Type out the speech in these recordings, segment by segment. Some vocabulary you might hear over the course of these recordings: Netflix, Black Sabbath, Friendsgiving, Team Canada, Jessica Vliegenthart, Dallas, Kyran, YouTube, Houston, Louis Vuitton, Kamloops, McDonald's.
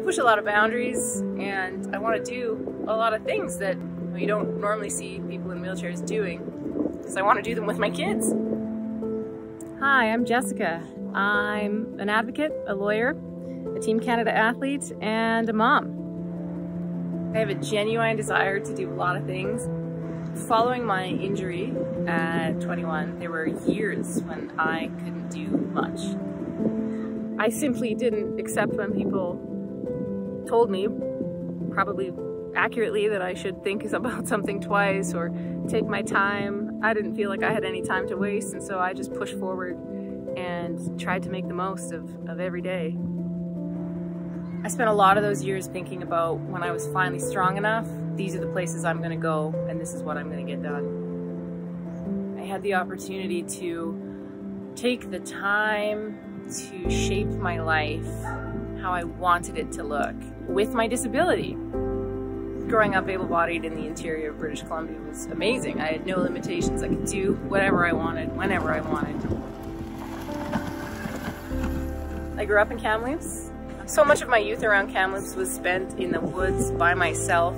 I push a lot of boundaries, and I want to do a lot of things that you don't normally see people in wheelchairs doing, because I want to do them with my kids. Hi, I'm Jessica. I'm an advocate, a lawyer, a Team Canada athlete, and a mom. I have a genuine desire to do a lot of things. Following my injury at 21, there were years when I couldn't do much. I simply didn't accept when people told me, probably accurately, that I should think about something twice or take my time. I didn't feel like I had any time to waste, and so I just pushed forward and tried to make the most of every day. I spent a lot of those years thinking about when I was finally strong enough, these are the places I'm going to go and this is what I'm going to get done. I had the opportunity to take the time to shape my life how I wanted it to look with my disability. Growing up able-bodied in the interior of British Columbia was amazing. I had no limitations. I could do whatever I wanted, whenever I wanted. I grew up in Kamloops. So much of my youth around Kamloops was spent in the woods by myself.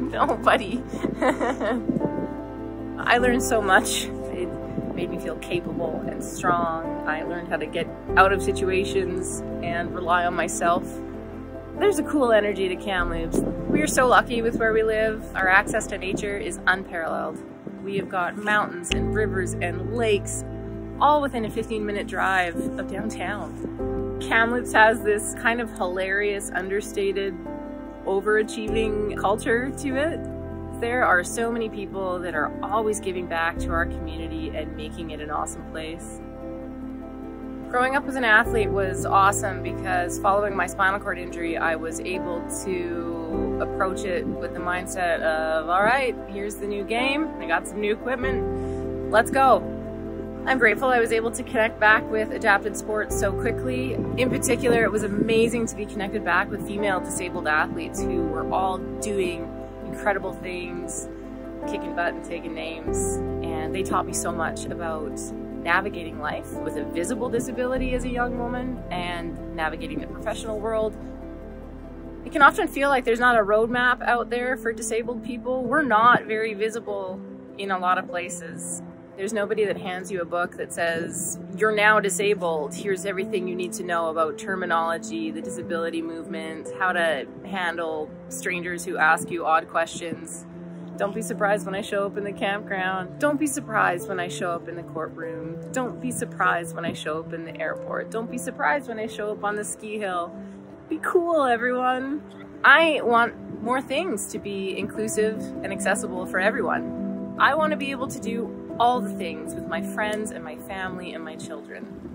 Nobody. I learned so much. It made me feel capable and strong. I learned how to get out of situations and rely on myself. There's a cool energy to Kamloops. We are so lucky with where we live. Our access to nature is unparalleled. We have got mountains and rivers and lakes, all within a 15-minute drive of downtown. Kamloops has this kind of hilarious, understated, overachieving culture to it. There are so many people that are always giving back to our community and making it an awesome place. Growing up as an athlete was awesome because following my spinal cord injury, I was able to approach it with the mindset of, all right, here's the new game. I got some new equipment. Let's go. I'm grateful I was able to connect back with adapted sports so quickly. In particular, it was amazing to be connected back with female disabled athletes who were all doing incredible things, kicking butt and taking names. And they taught me so much about navigating life with a visible disability as a young woman and navigating the professional world. It can often feel like there's not a roadmap out there for disabled people. We're not very visible in a lot of places. There's nobody that hands you a book that says, you're now disabled, here's everything you need to know about terminology, the disability movement, how to handle strangers who ask you odd questions. Don't be surprised when I show up in the campground. Don't be surprised when I show up in the courtroom. Don't be surprised when I show up in the airport. Don't be surprised when I show up on the ski hill. Be cool, everyone. I want more things to be inclusive and accessible for everyone. I want to be able to do all the things with my friends and my family and my children.